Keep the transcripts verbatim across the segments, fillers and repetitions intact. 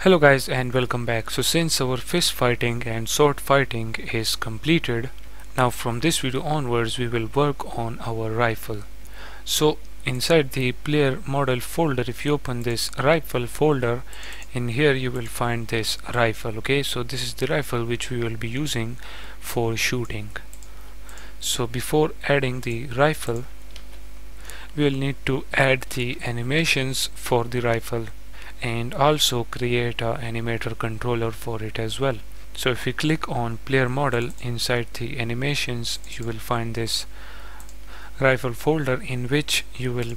Hello guys and welcome back. So since our fist fighting and sword fighting is completed, now from this video onwards we will work on our rifle. So inside the player model folder, if you open this rifle folder, in here you will find this rifle. Okay, so this is the rifle which we will be using for shooting. So before adding the rifle, we will need to add the animations for the rifle and also create a animator controller for it as well. So if you click on player model, inside the animations you will find this rifle folder in which you will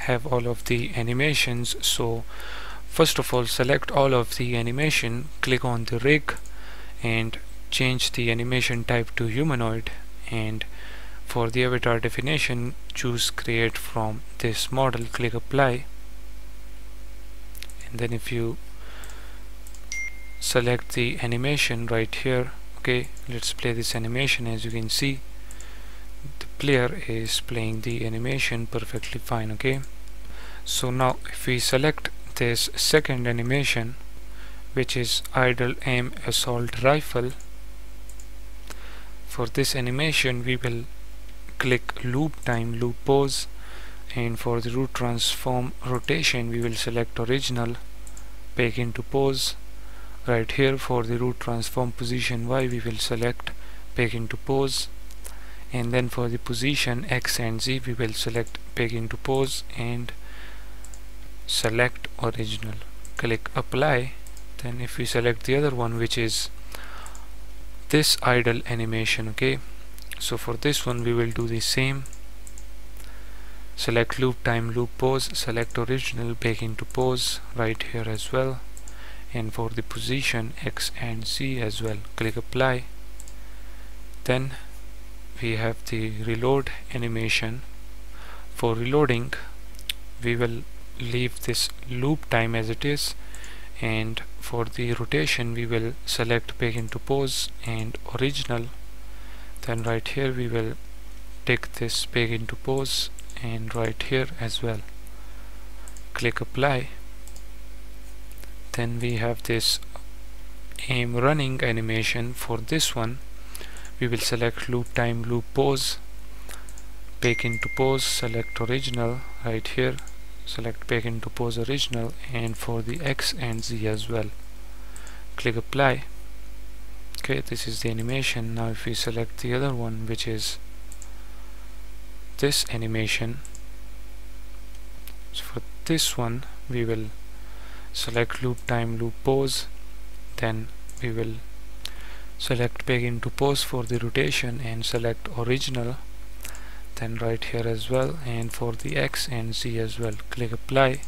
have all of the animations. So first of all, select all of the animation, click on the rig and change the animation type to humanoid, and for the avatar definition choose create from this model, click apply. And then if you select the animation right here, okay, let's play this animation. As you can see, the player is playing the animation perfectly fine. Okay, so now if we select this second animation, which is idle aim assault rifle, for this animation we will click loop time, loop pause, and for the root transform rotation we will select original, back into pose. Right here for the root transform position Y we will select back into pose, and then for the position X and Z we will select back into pose and select original, click apply. Then if we select the other one, which is this idle animation, okay, so for this one we will do the same, select loop time, loop pose, select original, back into pose right here as well, and for the position X and Z as well, click apply. Then we have the reload animation. For reloading we will leave this loop time as it is, and for the rotation we will select back into pose and original. Then right here we will take this back into pose and right here as well, click apply. Then we have this aim running animation. For this one we will select loop time, loop pause, back into pose, select original right here, select back into pose original, and for the X and Z as well, click apply. Okay, this is the animation. Now if we select the other one, which is this animation, so for this one we will select loop time, loop pause, then we will select back into pose for the rotation and select original, then right here as well, and for the X and Z as well, click apply.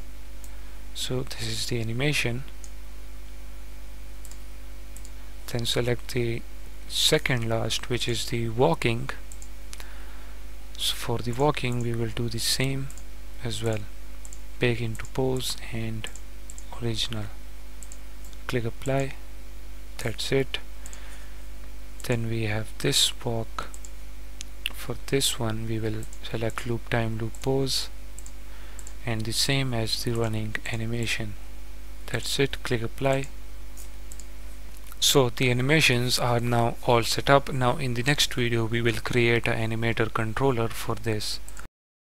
So this is the animation. Then select the second last, which is the walking. So for the walking we will do the same as well, back into pose and original, click apply. That's it. Then we have this walk. For this one we will select loop time, loop pose, and the same as the running animation. That's it, click apply. So the animations are now all set up. Now in the next video we will create an animator controller for this.